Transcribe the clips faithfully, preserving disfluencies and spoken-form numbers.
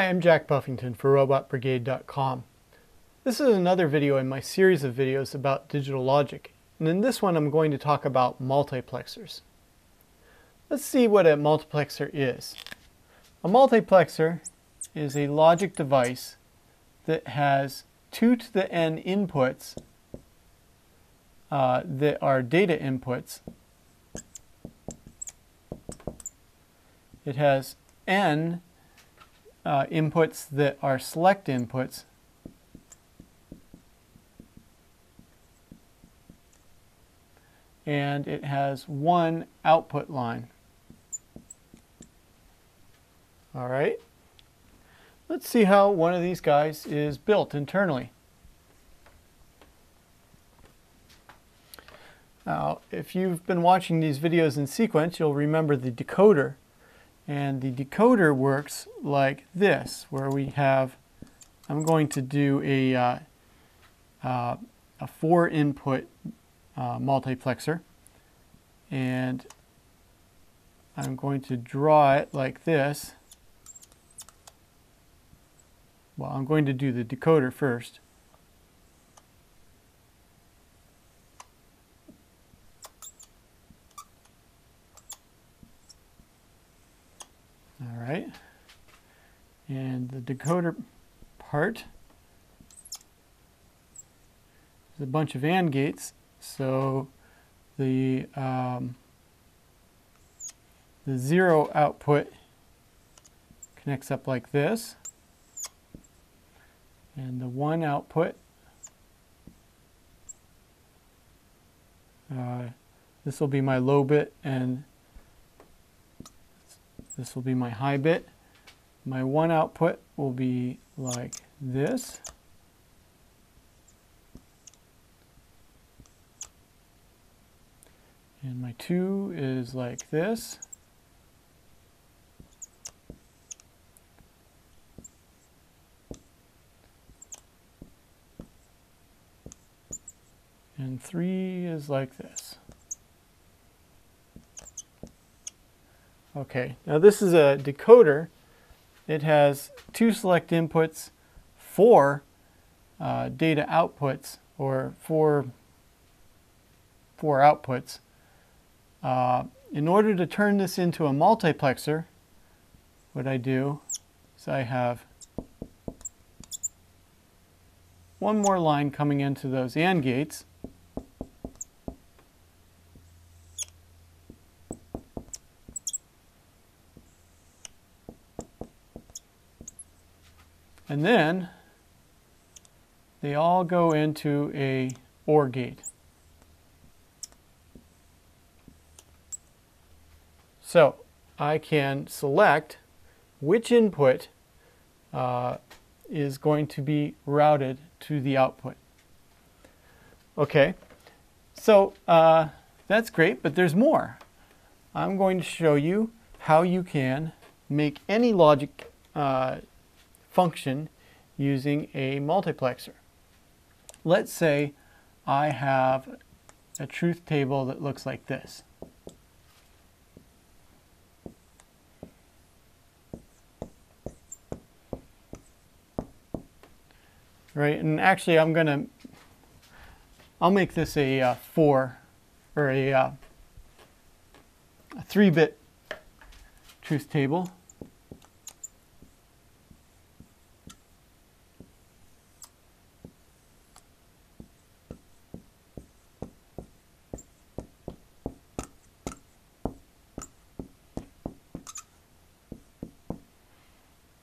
Hi, I'm Jack Buffington for robot brigade dot com. This is another video in my series of videos about digital logic, and in this one I'm going to talk about multiplexers. Let's see what a multiplexer is. A multiplexer is a logic device that has two to the n inputs uh, that are data inputs. It has n Uh, inputs that are select inputs, and it has one output line. All right, let's see how one of these guys is built internally. Now, if you've been watching these videos in sequence, you'll remember the decoder. And the decoder works like this, where we have, I'm going to do a, uh, uh, a four input uh, multiplexer, and I'm going to draw it like this. Well, I'm going to do the decoder first. And the decoder part is a bunch of AND gates, so the um, the zero output connects up like this, and the one output uh, this will be my low bit, and this will be my high bit. My one output will be like this. And my two is like this. And three is like this. Okay, now this is a decoder. It has two select inputs, four uh, data outputs, or four, four outputs. Uh, in order to turn this into a multiplexer, what I do is I have one more line coming into those AND gates. And then they all go into a OR gate. So I can select which input uh, is going to be routed to the output. Okay, so uh, that's great, but there's more. I'm going to show you how you can make any logic uh, function using a multiplexer. Let's say I have a truth table that looks like this. Right, and actually I'm gonna, I'll make this a uh, four or a, uh, a three bit truth table.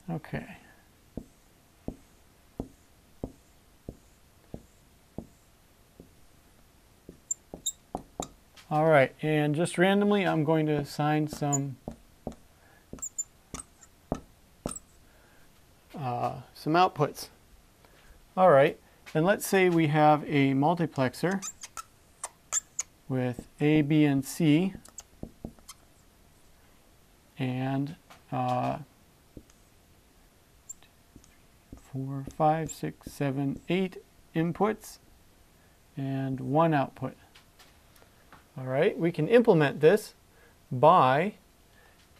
Okay. All right, and just randomly, I'm going to assign some uh, some outputs. All right, and let's say we have a multiplexer with A, B, and C, and uh, four, five, six, seven, eight inputs and one output. All right, we can implement this by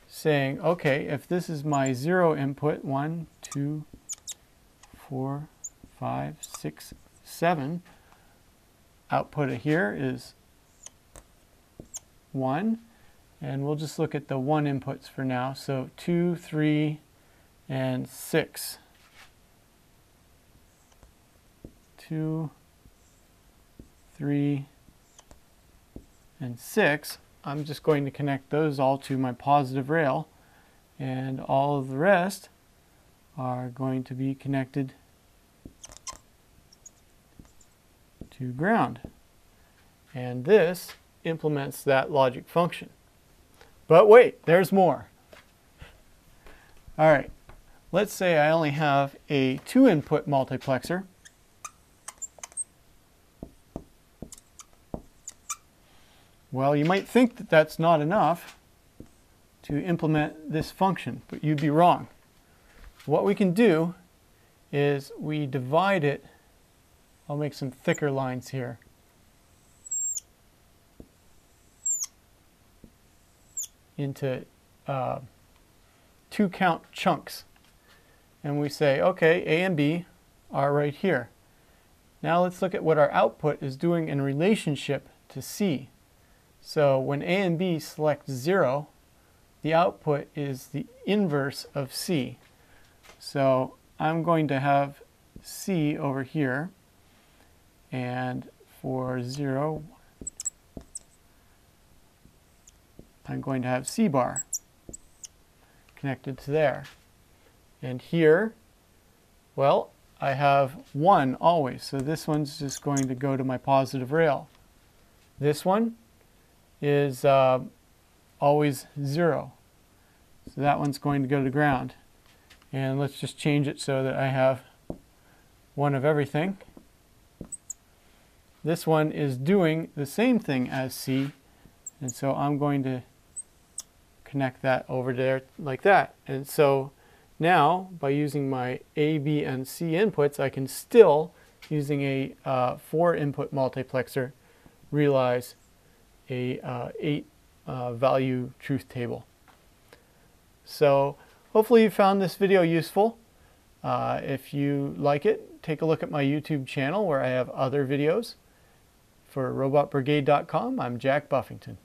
saying, okay, if this is my zero input, one, two, four, five, six, seven, output of here is one. And we'll just look at the one inputs for now. So two, three, and six. Two, three, and six. I'm just going to connect those all to my positive rail, and all of the rest are going to be connected to ground. And this implements that logic function. But wait, there's more. All right, let's say I only have a two input multiplexer. Well, you might think that that's not enough to implement this function, but you'd be wrong. What we can do is we divide it. I'll make some thicker lines here. Into uh, two count chunks. And we say, okay, A and B are right here. Now let's look at what our output is doing in relationship to C. So when A and B select zero, the output is the inverse of C. So I'm going to have C over here. And for zero, I'm going to have C bar connected to there. And here, well, I have one always. So this one's just going to go to my positive rail. This one is uh, always zero. So that one's going to go to ground. And let's just change it so that I have one of everything. This one is doing the same thing as C. And so I'm going to connect that over there like that. And so now, by using my A, B, and C inputs, I can still, using a uh, four-input multiplexer, realize a uh, eight-value uh, truth table. So hopefully you found this video useful. Uh, if you like it, take a look at my YouTube channel where I have other videos. For robot brigade dot com, I'm Jack Buffington.